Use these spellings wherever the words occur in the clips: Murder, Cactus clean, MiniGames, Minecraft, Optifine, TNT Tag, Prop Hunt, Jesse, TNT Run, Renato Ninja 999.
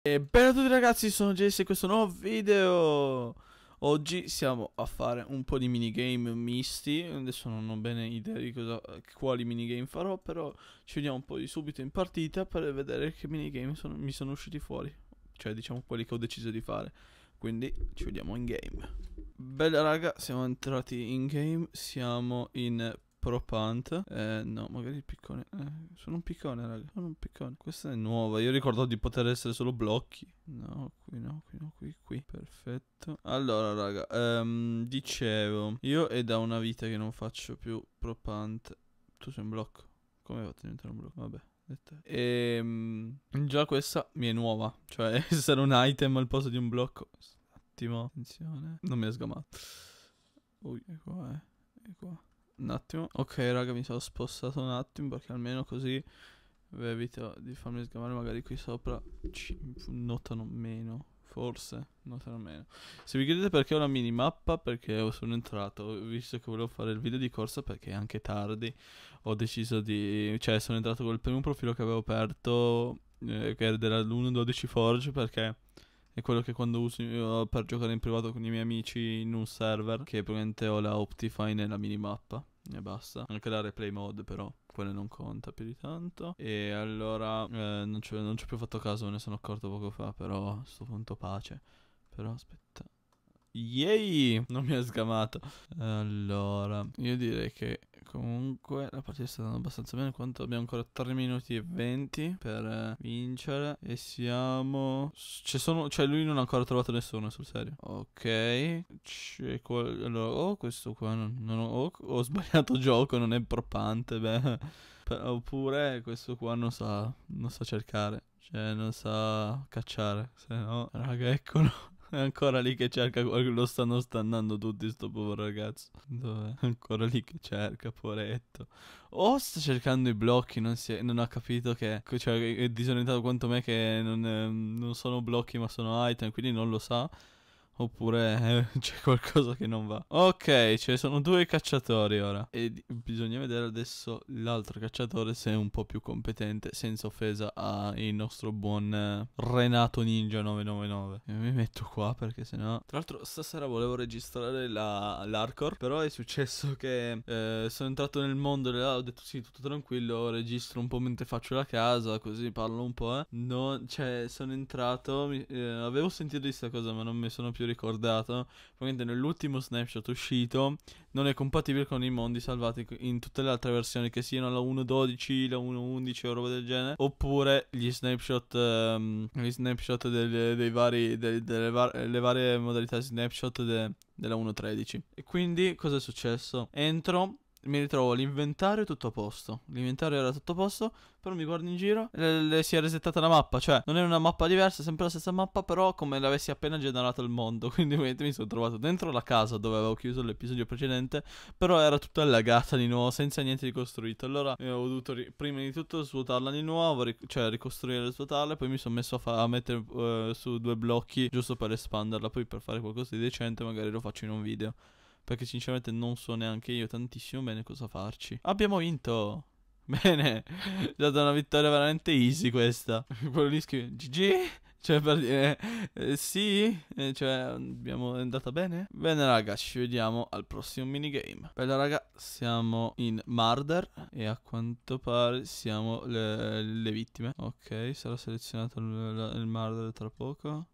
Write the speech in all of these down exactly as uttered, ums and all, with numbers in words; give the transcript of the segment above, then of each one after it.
E bene a tutti ragazzi, sono Jesse e questo è un nuovo video. Oggi siamo a fare un po' di minigame misti. Adesso non ho bene idea di cosa, quali minigame farò, però ci vediamo un po' di subito in partita per vedere che minigame sono, mi sono usciti fuori. Cioè diciamo quelli che ho deciso di fare. Quindi ci vediamo in game. Bella raga, siamo entrati in game. Siamo in Prop Hunt. Eh no, magari il piccone. eh, Sono un piccone raga, sono un piccone. Questa è nuova, io ricordo di poter essere solo blocchi. No, qui no, qui no, qui, qui. Perfetto. Allora raga, um, dicevo, io è da una vita che non faccio più Prop Hunt. Tu sei un blocco. Come fate a diventare un blocco? Vabbè. E um, già questa mi è nuova. Cioè essere un item al posto di un blocco. Un attimo, attenzione. Non mi ha sgamato. Ui, è qua, eh. È qua. Un attimo. Ok raga, mi sono spostato un attimo, perché almeno così evito di farmi sgamare. Magari qui sopra ci notano meno. Forse notano meno. Se vi chiedete perché ho la minimappa, perché sono entrato, visto che volevo fare il video di corsa, perché è anche tardi, ho deciso di... Cioè sono entrato col primo profilo che avevo aperto, eh, che era dell'uno punto dodici Forge, perché è quello che quando uso io per giocare in privato con i miei amici in un server, che praticamente ho la Optifine e la minimappa e basta. Anche la replay mode però quello non conta più di tanto. E allora eh, non ci ho più fatto caso, me ne sono accorto poco fa. Però a sto punto pace. Però aspetta, yay, non mi ha sgamato. Allora io direi che comunque la partita sta andando abbastanza bene, quanto abbiamo ancora tre minuti e venti per eh, vincere. E siamo... Ci sono... Cioè lui non ha ancora trovato nessuno, sul serio. Ok. C'è qual... Allora oh, questo qua non, non ho... Oh, ho sbagliato gioco, non è propante. Beh. Oppure questo qua non sa... Non sa cercare. Cioè non sa cacciare. Se no... Raga, eccolo. È ancora lì che cerca, lo stanno stannando tutti sto povero ragazzo. Dov'è? Ancora lì che cerca, poveretto. Oh, sta cercando i blocchi, non, si è, non ha capito che... Cioè è disorientato quanto me che non, è, non sono blocchi ma sono item, quindi non lo sa. Oppure eh, c'è qualcosa che non va. Ok, ce ne sono due cacciatori ora. E bisogna vedere adesso l'altro cacciatore se è un po' più competente. Senza offesa al nostro buon eh, Renato Ninja nove nove nove. E mi metto qua perché sennò... Tra l'altro stasera volevo registrare l'hardcore, però è successo che eh, sono entrato nel mondo e ho detto sì, tutto tranquillo, registro un po' mentre faccio la casa, così parlo un po'. eh. No, cioè sono entrato, mi, eh, avevo sentito di sta cosa ma non mi sono più ricordato. Probabilmente nell'ultimo snapshot uscito non è compatibile con i mondi salvati in tutte le altre versioni, che siano la uno punto dodici, la uno punto undici o roba del genere, oppure gli snapshot um, gli snapshot dei, dei vari dei, delle var le varie modalità di snapshot de della uno punto tredici. E quindi cosa è successo? Entro, mi ritrovo l'inventario tutto a posto. L'inventario era tutto a posto, però mi guardo in giro e le si è resettata la mappa. Cioè non è una mappa diversa, è sempre la stessa mappa, però come l'avessi appena generato il mondo. Quindi ovviamente mi sono trovato dentro la casa dove avevo chiuso l'episodio precedente, però era tutta allagata di nuovo, senza niente di costruito. Allora eh, ho dovuto prima di tutto svuotarla di nuovo, ric Cioè ricostruire e svuotarla. Poi mi sono messo a, a mettere eh, su due blocchi, giusto per espanderla. Poi per fare qualcosa di decente magari lo faccio in un video, perché sinceramente non so neanche io tantissimo bene cosa farci. Abbiamo vinto! Bene! È stata una vittoria veramente easy questa. Quello lì scrive G G! Cioè per dire eh, sì, eh, cioè abbiamo, è andata bene. Bene raga, ci vediamo al prossimo minigame. Bella raga, siamo in Murder e a quanto pare siamo le, le vittime. Ok, sarà selezionato il, il Murder tra poco.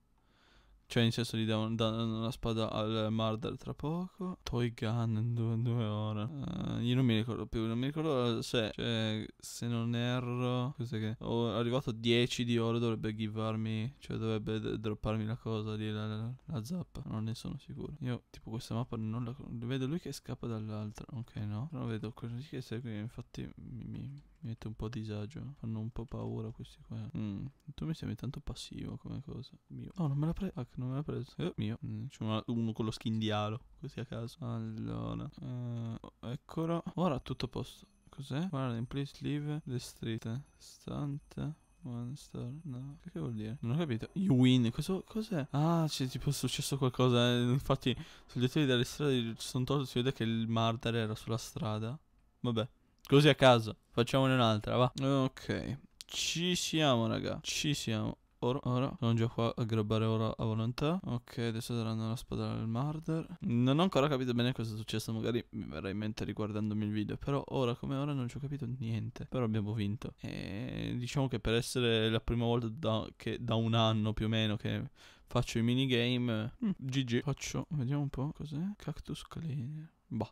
Cioè in senso gli danno una spada al Murder tra poco. Toy Gun, due, due ore. uh, Io non mi ricordo più, non mi ricordo se... Cioè, se non erro... Cos'è che... Ho arrivato a dieci di oro, dovrebbe givarmi... Cioè dovrebbe dropparmi la cosa lì, la, la, la zappa. Non ne sono sicuro. Io tipo questa mappa non la... Vedo lui che scappa dall'altra. Ok, no. Però vedo quelli che segue, infatti mi... mi... Mi mette un po' a disagio. Fanno un po' paura questi qua. mm. Tu mi sembri tanto passivo come cosa. Mio. Oh, non me l'ha preso. Ah, non me l'ha preso. eh, Mio. mm, C'è uno con lo skin di Halo, così a caso. Allora eh, eccolo. Ora tutto a posto. Cos'è? Guarda, in place leave the street. Stante. One star, no. Che vuol dire? Non ho capito. You win. Cos'è? Ah, c'è tipo successo qualcosa. Infatti, sugli attivi delle strade sono tolto. Si vede che il murder era sulla strada. Vabbè, così a caso. Facciamone un'altra, va. Ok, ci siamo, raga. Ci siamo. Ora, ora, sono già qua a grabbare ora a volontà. Ok, adesso daranno la spada al murder. Non ho ancora capito bene cosa è successo. Magari mi verrà in mente riguardandomi il video. Però ora come ora non ci ho capito niente. Però abbiamo vinto. E diciamo che per essere la prima volta da, che, da un anno più o meno che faccio i minigame, mm, G G. Faccio, vediamo un po' cos'è. Cactus clean. Boh.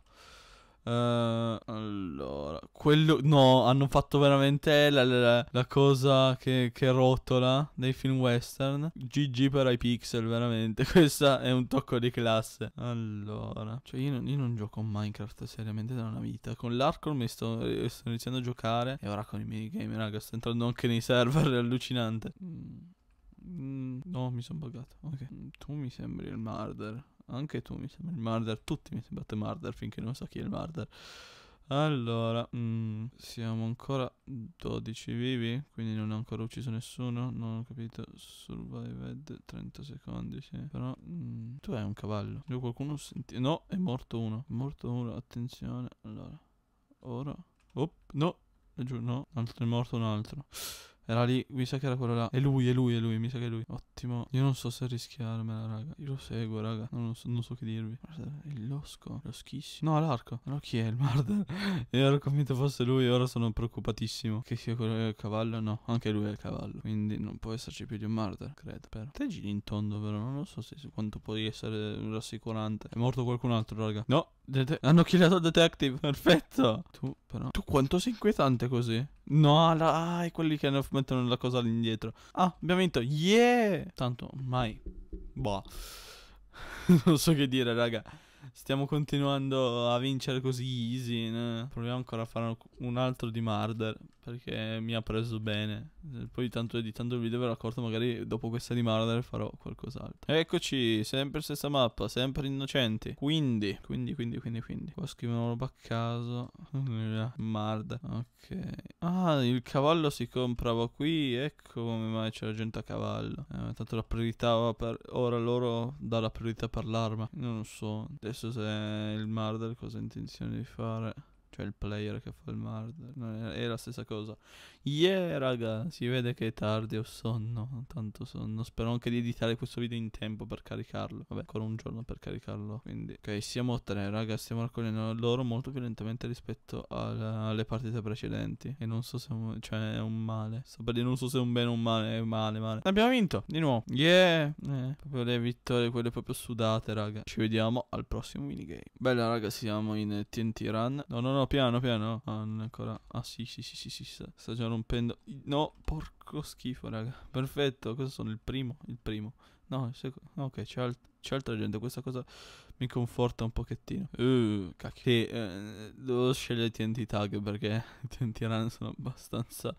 Uh, allora, quello, no, hanno fatto veramente la, la, la cosa che, che rotola dei film western. G G per i pixel, veramente. Questa è un tocco di classe. Allora, cioè io non, io non gioco a Minecraft seriamente da una vita. Con l'Arcor mi sto, sto iniziando a giocare. E ora con i minigame, raga, sto entrando anche nei server, è allucinante. mm, No, mi sono buggato, ok. Tu mi sembri il murder. Anche tu mi sembra il murder. Tutti mi sembrate murder finché non so chi è il murder. Allora, mm, siamo ancora dodici vivi, quindi non ho ancora ucciso nessuno. Non ho capito. Survived trenta secondi, sì. Però mm, tu hai un cavallo. Io qualcuno senti... No, è morto uno. È morto uno, attenzione. Allora, ora. Oh, no, laggiù, no. Altro, è morto un altro. Era lì, mi sa che era quello là. È lui, è lui, è lui, mi sa che è lui. Ottimo. Io non so se rischiarmela, raga. Io lo seguo, raga. Non, lo so, non so che dirvi. Guarda, è losco. Loschissimo. No, l'arco. Allora chi è il murder? Io ero convinto fosse lui. Ora sono preoccupatissimo. Che sia quello del cavallo. No, anche lui è il cavallo. Quindi non può esserci più di un murder, credo. Però te giri in tondo, però non lo so se, se quanto puoi essere rassicurante. È morto qualcun altro, raga. No, hanno killato il detective. Perfetto. Tu, però. Tu quanto sei inquietante così? No, la, ah, è quelli che mettono la cosa all'indietro. Ah, abbiamo vinto. Yeah! Tanto, mai. Boh. Non so che dire, raga. Stiamo continuando a vincere così easy, né? Proviamo ancora a fare un altro di murder, perché mi ha preso bene. Poi tanto editando il video ve l'ho accorto. Magari dopo questa di murder farò qualcos'altro. Eccoci, sempre stessa mappa, sempre innocenti. Quindi Quindi, quindi, quindi, quindi qua scrivono roba a caso. Murder. Ok. Ah, il cavallo si comprava qui. Ecco come mai c'era gente a cavallo. eh, Tanto la priorità va per... Ora loro dà la priorità per l'arma. Non so adesso se il murder cosa ha intenzione di fare. Cioè il player che fa il murder. No, è la stessa cosa. Yeah, raga. Si vede che è tardi, ho sonno. Tanto sonno. Spero anche di editare questo video in tempo per caricarlo. Vabbè, ancora un giorno per caricarlo. Quindi ok, siamo tre, raga. Stiamo raccogliendo loro molto più lentamente rispetto alla, alle partite precedenti. E non so se è un, cioè, è un male. Sto per dire, non so se è un bene o un male. È male, male. Abbiamo vinto di nuovo. Yeah. eh, Proprio le vittorie, quelle proprio sudate, raga. Ci vediamo al prossimo minigame. Bella, raga. Siamo in T N T Run. No, no, no. Piano piano. Ah, non ancora. Ah sì sì sì sì sì. Sta già rompendo. No, porco schifo, raga. Perfetto. Cosa sono? Il primo? Il primo. No, il secondo. Ok, c'è alt altra gente. Questa cosa mi conforta un pochettino. uh, Cacchio. Sì, eh, devo scegliere T N T Tag, perché i T N T Run sono abbastanza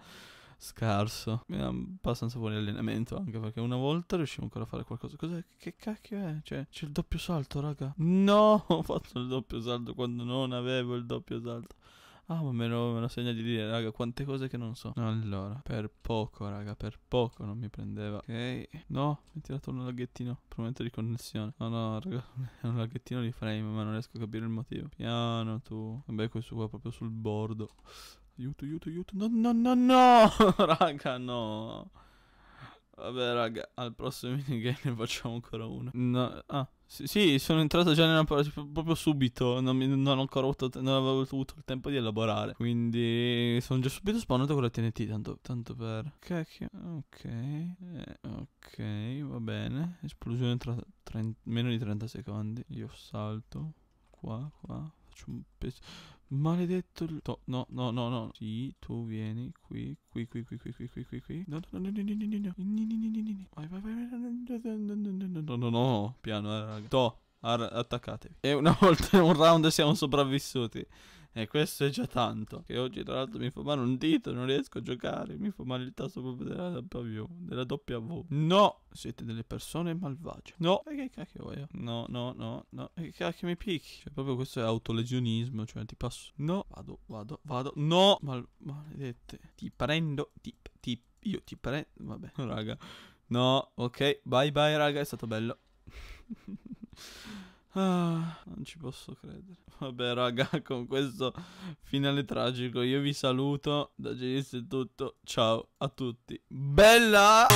scarso. Mi dà abbastanza buon allenamento, anche perché una volta riuscivo ancora a fare qualcosa. Cos'è? Che cacchio è? Cioè, c'è il doppio salto, raga. No, ho fatto il doppio salto quando non avevo il doppio salto. Ah, ma me lo, me lo segna di dire, raga. Quante cose che non so. Allora, per poco, raga, per poco non mi prendeva. Ok. No, mi ha tirato un laghettino. Prometto di connessione. No, no, raga, è un laghettino di frame, ma non riesco a capire il motivo. Piano tu. Vabbè, questo qua è proprio sul bordo. Aiuto, aiuto, aiuto. No, no, no, no. Raga, no. Vabbè, raga, al prossimo minigame ne facciamo ancora uno. No, ah, sì, sì, sono entrato già nella proprio subito. Non, mi, non, ho ancora avuto, non avevo avuto il tempo di elaborare. Quindi sono già subito spawnato con la T N T. Tanto, tanto per... Cacchio. Ok. Eh, ok, va bene. Esplosione tra meno di trenta secondi. Io salto. Qua, qua. Un pezzo. Maledetto il... No, no, no, no. Sì, tu vieni qui, qui, qui, qui, qui, qui, qui, qui, qui. No, no, no, no, no, no, no. Vai, vai, vai. No, no, no. Piano, raga. To, attaccatevi. E una volta, un round siamo sopravvissuti. E questo è già tanto. Che oggi tra l'altro mi fa male un dito, non riesco a giocare. Mi fa male il tasto proprio della W. Della W. No, siete delle persone malvagie. No, e che cacchio voglio? No, no, no, no. E che cacchio mi picchi? Cioè proprio questo è autolesionismo. Cioè ti passo. No, vado, vado, vado. No, mal maledette. Ti prendo, ti, ti, io ti prendo. Vabbè, raga. No, ok, bye bye raga, è stato bello. Ah, non ci posso credere. Vabbè raga, con questo finale tragico io vi saluto. Da Jesse è tutto. Ciao a tutti. Bella.